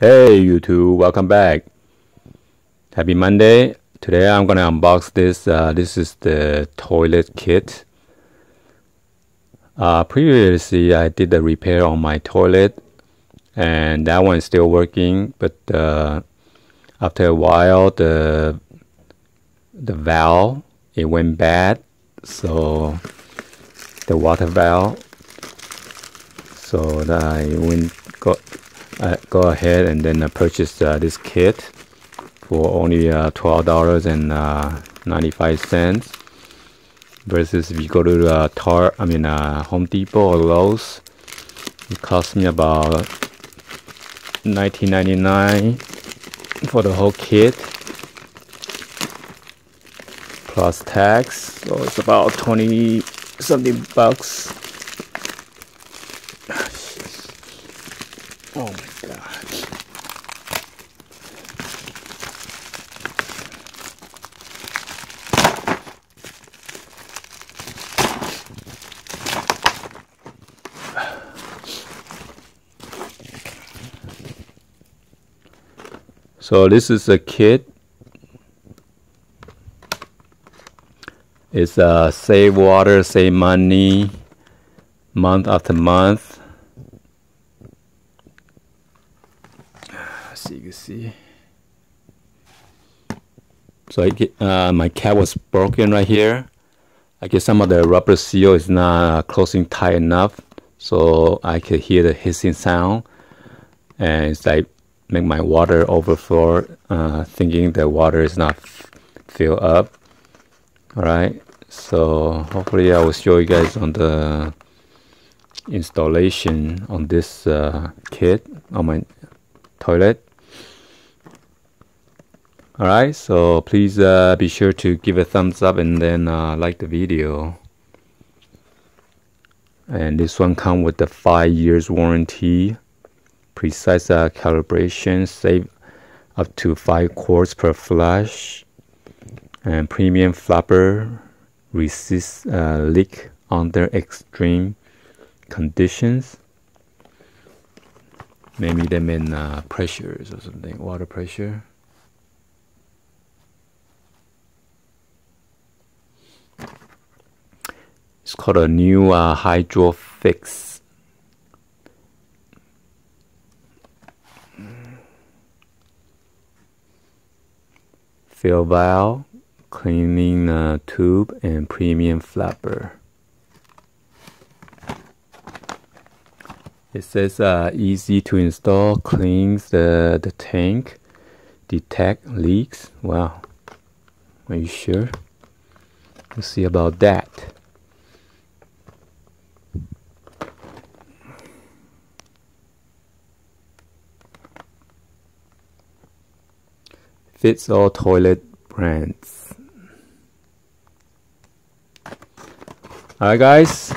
Hey YouTube, welcome back. Happy Monday. Today I'm gonna unbox this. This is the toilet kit. Previously I did the repair on my toilet and that one is still working, but after a while the valve, it went bad, so the water valve, so that I go ahead and then purchased this kit for only $12.95 versus if you go to Home Depot or Lowe's, it cost me about $19.99 for the whole kit plus tax, so it's about 20 something bucks. Oh my god. So this is a kit. It's save water, save money, month after month. So you can see. So I get, my cap was broken right here. I guess some of the rubber seal is not closing tight enough, so I could hear the hissing sound, and it's like make my water overflow, thinking the water is not filled up. Alright, so hopefully I will show you guys on the installation on this kit on my toilet. Alright, so please be sure to give a thumbs up and then like the video. And this one comes with the 5 years warranty. Precise calibration, save up to 5 quarts per flush, and premium flapper, resist leak under extreme conditions, maybe them in pressures or something, water pressure. It's called a new Hydrofix. Fill valve, cleaning tube, and premium flapper. It says easy to install, cleans the tank, detect leaks. Wow, are you sure? We'll see about that. Fits all toilet brands. Alright guys,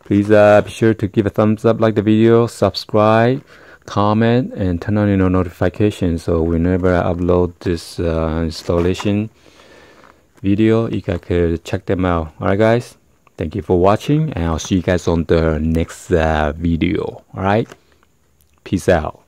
please be sure to give a thumbs up, like the video, subscribe, comment, and turn on your notifications so whenever I upload this installation video, you guys could check them out. Alright guys, thank you for watching and I'll see you guys on the next video. Alright, peace out.